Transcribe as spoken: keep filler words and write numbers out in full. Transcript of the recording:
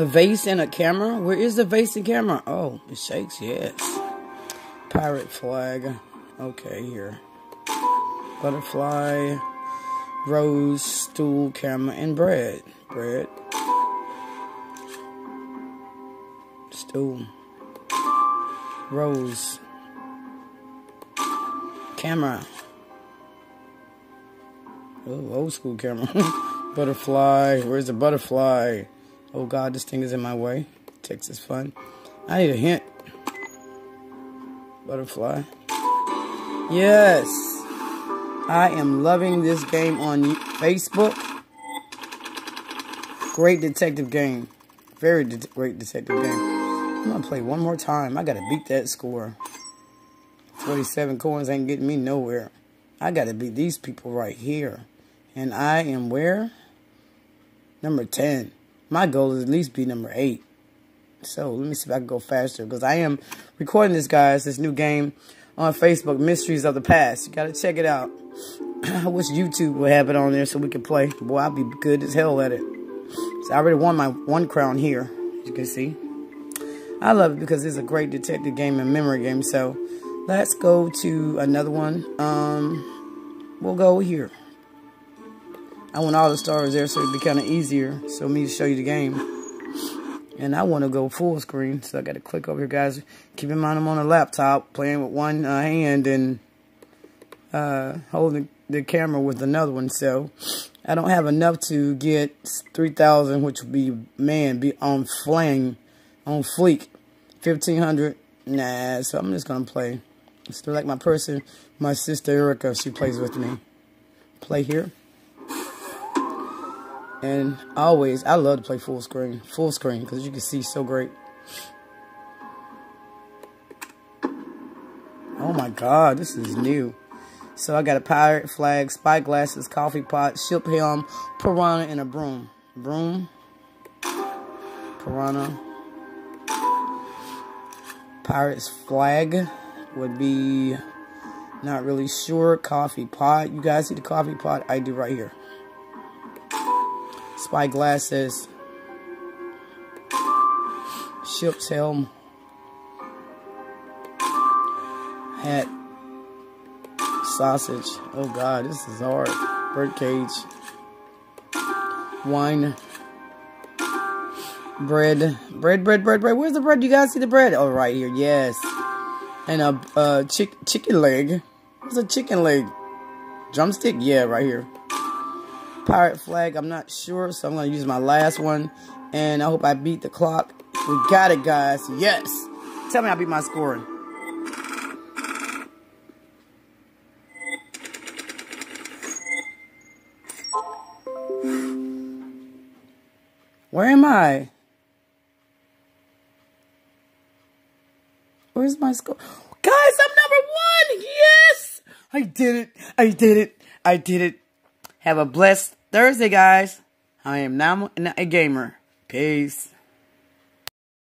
A vase and a camera? Where is the vase and camera? Oh, it shakes, yes. Pirate flag. Okay, here. Butterfly, rose, stool, camera, and bread. Bread. Stool. Rose. Camera. Oh, old school camera. Butterfly. Where's the butterfly? Oh, God, this thing is in my way. Texas fun. I need a hint. Butterfly. Yes. I am loving this game on Facebook. Great detective game. Very de- great detective game. I'm going to play one more time. I got to beat that score. forty-seven coins ain't getting me nowhere. I got to beat these people right here. And I am where? Number ten. My goal is at least be number eight. So let me see if I can go faster, because I am recording this, guys, this new game on Facebook, Mysteries of the Past. You got to check it out. I wish YouTube would have it on there so we could play. Boy, I'd be good as hell at it. So I already won my one crown here, as you can see. I love it because it's a great detective game and memory game. So let's go to another one. Um, we'll go here. I want all the stars there so it'd be kind of easier. So me to show you the game. And I want to go full screen. So I got to click over here, guys. Keep in mind I'm on a laptop playing with one uh, hand and uh, holding the camera with another one. So I don't have enough to get three thousand, which would be, man, be on flang, on fleek. fifteen hundred. Nah, so I'm just going to play. Still like my person, my sister Erica, she plays with me. Play here. And always, I love to play full screen. Full screen, because you can see so great. Oh my God, this is new. So I got a pirate flag, spy glasses, coffee pot, ship helm, piranha, and a broom. Broom. Piranha. Pirate's flag would be, not really sure. Coffee pot. You guys see the coffee pot? I do right here. Spy glasses, ship's helm, hat, sausage. Oh God, this is hard. Bird cage, wine, bread, bread, bread, bread, bread. Where's the bread? You guys see the bread? Oh, right here. Yes. And a, a chick, chicken leg. What's a chicken leg? Drumstick? Yeah, right here. Pirate flag, I'm not sure, so I'm going to use my last one, and I hope I beat the clock. We got it, guys. Yes. Tell me I beat my scoring. Where am I? Where's my score? Guys, I'm number one. Yes. I did it. I did it. I did it. Have a blessed Thursday, guys. I am now a gamer. Peace.